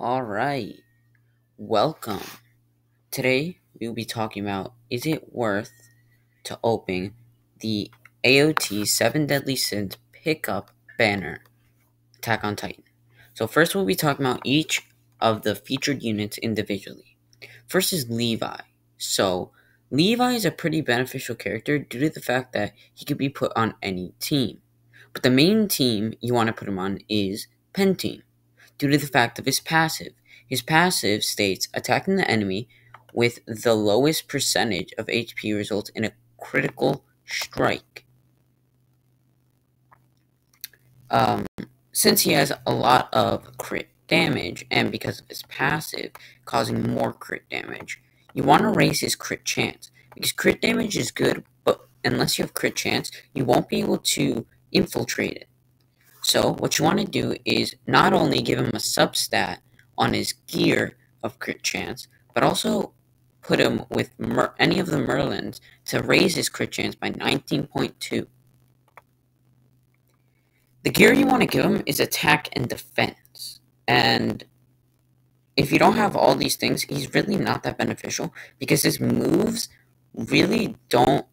Alright, welcome. Today we'll be talking about, is it worth to open the AOT 7 Deadly Sins pickup banner, Attack on Titan. So first we'll be talking about each of the featured units individually. First is Levi. So Levi is a pretty beneficial character due to the fact that he could be put on any team. But the main team you want to put him on is Pentine, due to the fact of his passive. His passive states, attacking the enemy with the lowest percentage of HP results in a critical strike. Since he has a lot of crit damage, and because of his passive, causing more crit damage, you want to raise his crit chance, because crit damage is good, but unless you have crit chance, you won't be able to infiltrate it. So what you want to do is not only give him a substat on his gear of crit chance, but also put him with any of the Merlins to raise his crit chance by 19.2. The gear you want to give him is attack and defense. And if you don't have all these things, he's really not that beneficial because his moves really don't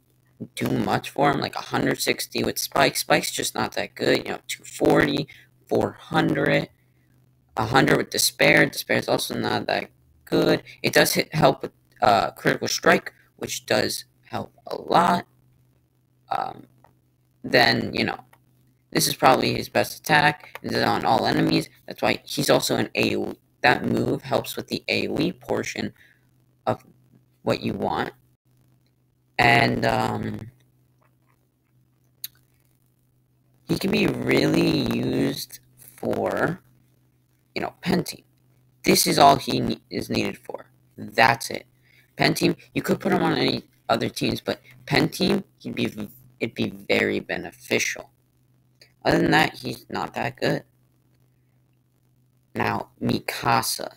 do much for him, like 160 with spikes. Spike's just not that good, 240, 400, 100 with despair. Despair's also not that good. It does help with critical strike, which does help a lot. Then, this is probably his best attack. This is on all enemies. That's why he's also an AoE. That move helps with the AoE portion of what you want. And he can be really used for, Pentine. This is all he is needed for. That's it. Pentine, you could put him on any other teams, but Pentine, it'd be very beneficial. Other than that, he's not that good. Now, Mikasa.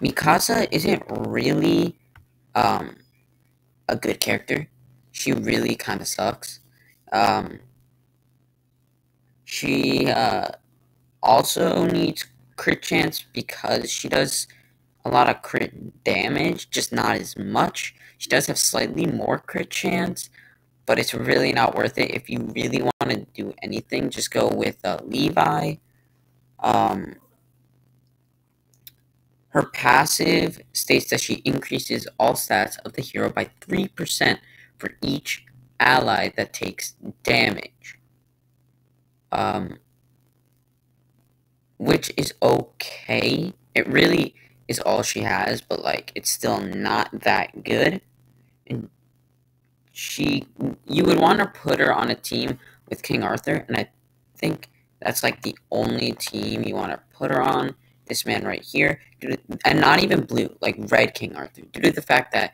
Mikasa isn't really a good character. She really kind of sucks. She also needs crit chance because she does a lot of crit damage, just not as much. She does have slightly more crit chance, but it's really not worth it. If you really want to do anything, just go with Levi. Her passive states that she increases all stats of the hero by 3% for each ally that takes damage. Which is okay. It really is all she has, but it's still not that good. And you would want to put her on a team with King Arthur, and I think that's the only team you want to put her on. This man right here, and not even blue, red King Arthur, due to the fact that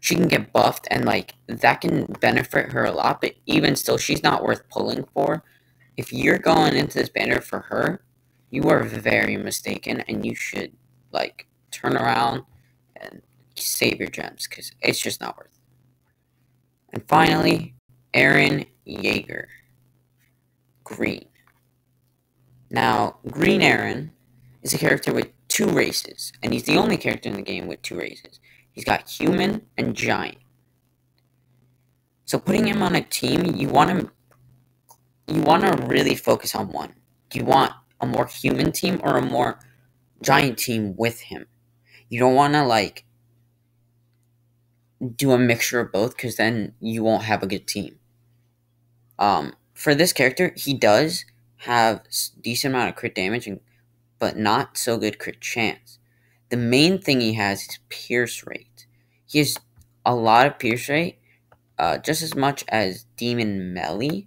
she can get buffed, and that can benefit her a lot, but even still, she's not worth pulling for. If you're going into this banner for her, you are very mistaken, and you should, turn around and save your gems, because it's just not worth it. And finally, Eren Yeager. Green. Now, Green Eren is a character with two races, and he's the only character in the game with two races. He's got human and giant. So putting him on a team, you want to really focus on one. Do you want a more human team or a more giant team with him? You don't want to do a mixture of both, because then you won't have a good team. For this character, he does have a decent amount of crit damage but not so good crit chance. The main thing he has is pierce rate. He has a lot of pierce rate, just as much as Demon Melee.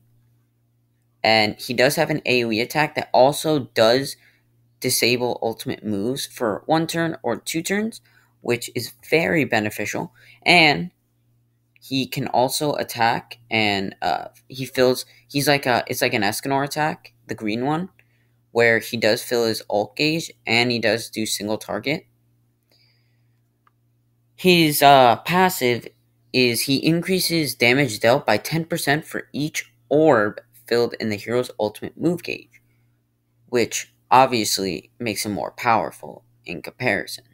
And he does have an AoE attack that also does disable ultimate moves for 1 turn or 2 turns, which is very beneficial. And he can also attack, and it's like an Escanor attack, the green one, where he does fill his ult gauge, and he does do single target. His passive is he increases damage dealt by 10% for each orb filled in the hero's ultimate move gauge, which obviously makes him more powerful in comparison.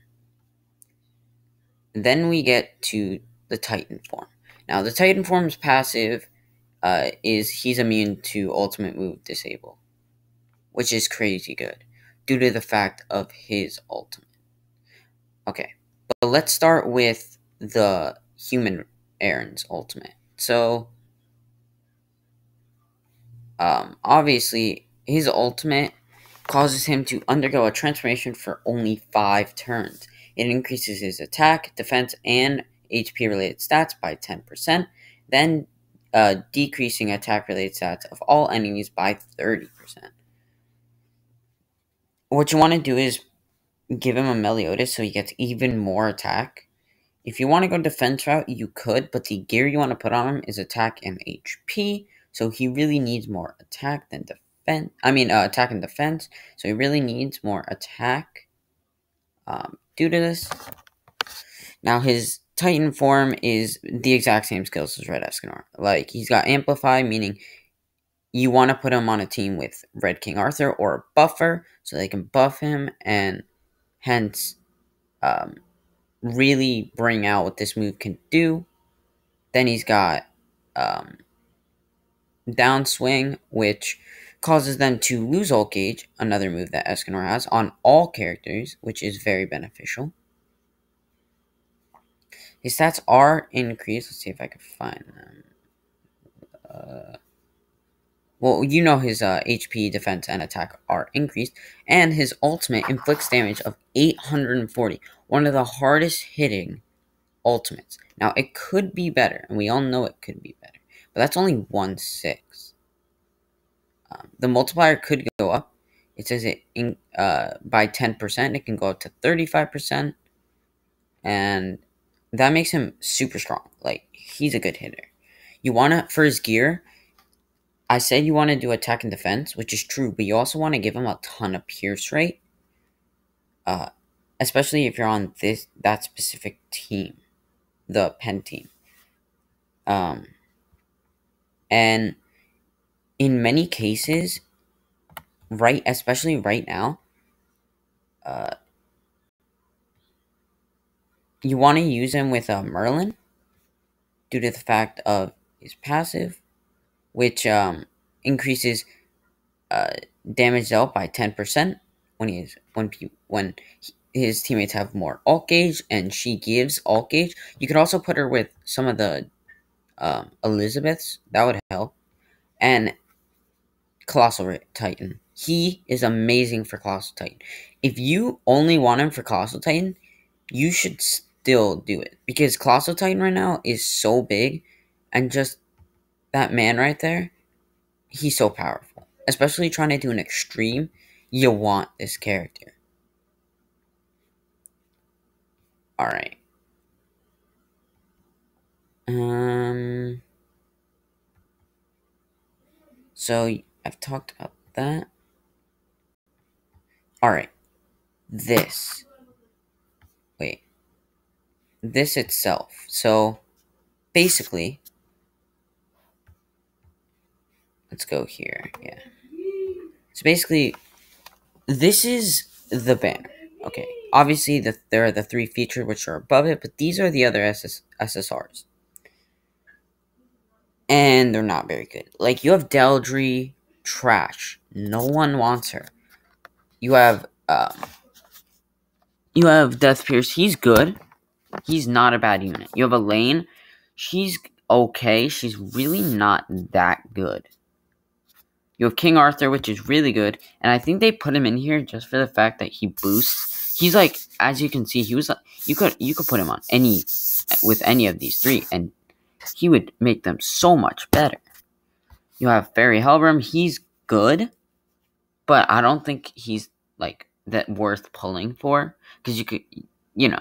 Then we get to the Titan form. Now, the Titan form's passive is he's immune to ultimate move disable, which is crazy good due to the fact of his ultimate. Okay, but let's start with the human Eren's ultimate. So, obviously, his ultimate causes him to undergo a transformation for only 5 turns. It increases his attack, defense, and HP-related stats by 10%, then decreasing attack-related stats of all enemies by 30%. What you want to do is give him a Meliodas so he gets even more attack. If you want to go defense route, you could, but the gear you want to put on him is attack and HP, so he really needs more attack than defense. Attack and defense, so he really needs more attack due to this. Now, his Titan form is the exact same skills as Red Escanor. Like, he's got Amplify, meaning you want to put him on a team with Red King Arthur or a buffer, so they can buff him, and hence really bring out what this move can do. Then he's got Downswing, which causes them to lose Ult Gauge, another move that Escanor has, on all characters, which is very beneficial. His stats are increased. Let's see if I can find them. Well, you know his HP, defense, and attack are increased. And his ultimate inflicts damage of 840. One of the hardest hitting ultimates. Now, it could be better. And we all know it could be better. But that's only 1/6. The multiplier could go up. It says it by 10%. It can go up to 35%. And that makes him super strong. Like, he's a good hitter. You want to, for his gear, I said you want to do attack and defense, which is true, but you also want to give him a ton of pierce rate. Especially if you're on that specific team, the Pentine. And in many cases, especially right now, you want to use him with Merlin due to the fact of his passive, which increases damage dealt by 10% when his teammates have more Ult Gauge, and she gives Ult Gauge. You could also put her with some of the Elizabeths. That would help. And Colossal Titan. He is amazing for Colossal Titan. If you only want him for Colossal Titan, you should still do it, because Colossal Titan right now is so big, and just that man right there, he's so powerful. Especially trying to do an extreme, you want this character. Alright. So, I've talked about that. Alright. This itself. So, basically, let's go here. Yeah. So basically, this is the banner. Okay. Obviously, there are the 3 features which are above it, but these are the other SSRs, and they're not very good. Like, you have Deldry, trash. No one wants her. You have Death Pierce. He's good. He's not a bad unit. You have Elaine. She's okay. She's really not that good. You have King Arthur, which is really good. And I think they put him in here just for the fact that he boosts. He's like, as you can see, he was like, you could put him on any of these 3. And he would make them so much better. You have Fairy Helbram. He's good. But I don't think he's like that worth pulling for. Because you could, you know.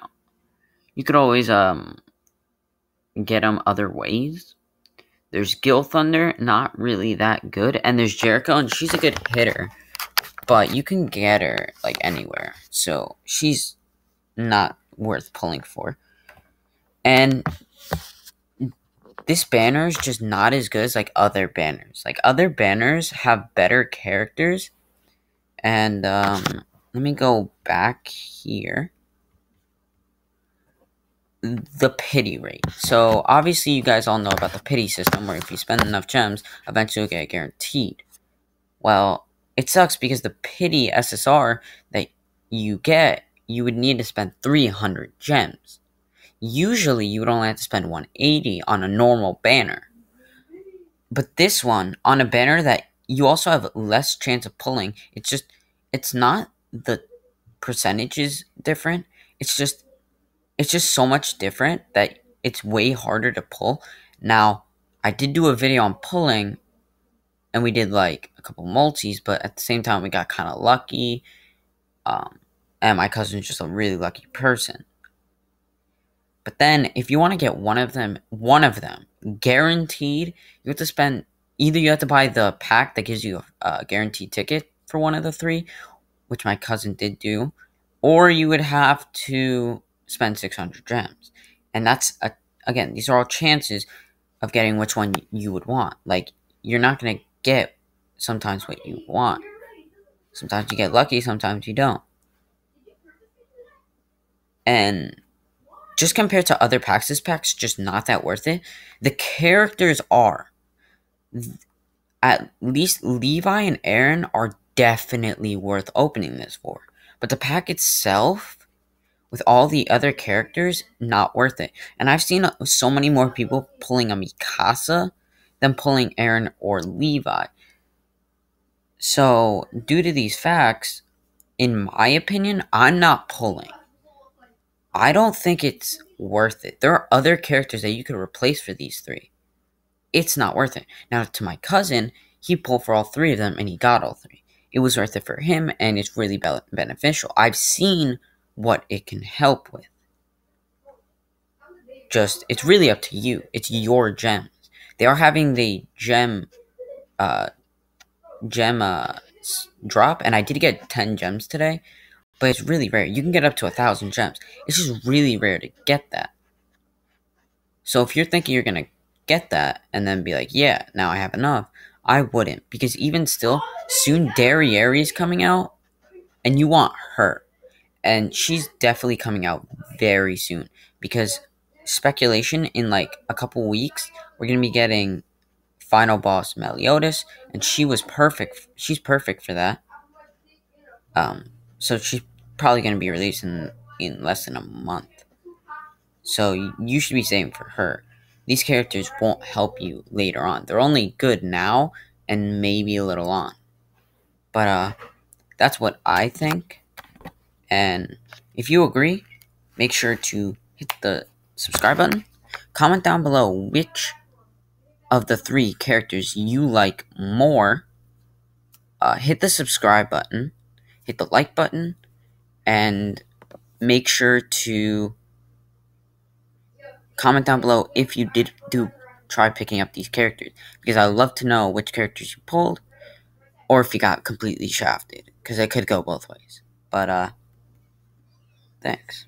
You could always get them other ways. There's Gilthunder, not really that good. And there's Jericho, and she's a good hitter. But you can get her, like, anywhere. So, she's not worth pulling for. And this banner is just not as good as, like, other banners. Like, other banners have better characters. And let me go back here. The pity rate. So obviously you guys all know about the pity system, where if you spend enough gems, eventually you'll get guaranteed. Well, it sucks because the pity SSR that you get, you would need to spend 300 gems. Usually you would only have to spend 180 on a normal banner. But this one, on a banner that you also have less chance of pulling, it's just, it's not the percentages different, it's just so much different that it's way harder to pull. Now, I did do a video on pulling, and we did like a couple multis, but at the same time we got kind of lucky, and my cousin's just a really lucky person. But then, if you want to get one of them, guaranteed, you have to spend, either you have to buy the pack that gives you a guaranteed ticket for one of the three, which my cousin did do, or you would have to spend 600 gems. And that's, again, these are all chances of getting which one you would want. Like, you're not going to get sometimes what you want. Sometimes you get lucky, sometimes you don't. And just compared to other packs, this pack's just not that worth it. The characters are, at least Levi and Eren are definitely worth opening this for. But the pack itself, with all the other characters, not worth it. And I've seen so many more people pulling a Mikasa than pulling Eren or Levi. So, due to these facts, in my opinion, I'm not pulling. I don't think it's worth it. There are other characters that you could replace for these three. It's not worth it. Now, to my cousin, he pulled for all three of them, and he got all three. It was worth it for him, and it's really beneficial. I've seen what it can help with. Just, it's really up to you. It's your gems. They are having the gem drop, and I did get 10 gems today, but it's really rare. You can get up to 1,000 gems. It's just really rare to get that. So if you're thinking you're gonna get that and then be like, yeah, now I have enough, I wouldn't, because even still, soon Derriere is coming out, and you want her. And she's definitely coming out very soon, because speculation, in like a couple weeks, we're going to be getting final boss Meliodas, and she was perfect. She's perfect for that. So she's probably going to be released in less than a month. So you should be saving for her. These characters won't help you later on. They're only good now and maybe a little on. But that's what I think. And if you agree, make sure to hit the subscribe button. Comment down below which of the three characters you like more. Hit the subscribe button. Hit the like button. And make sure to comment down below if you do try picking up these characters, because I'd love to know which characters you pulled, or if you got completely shafted, because it could go both ways. But, thanks.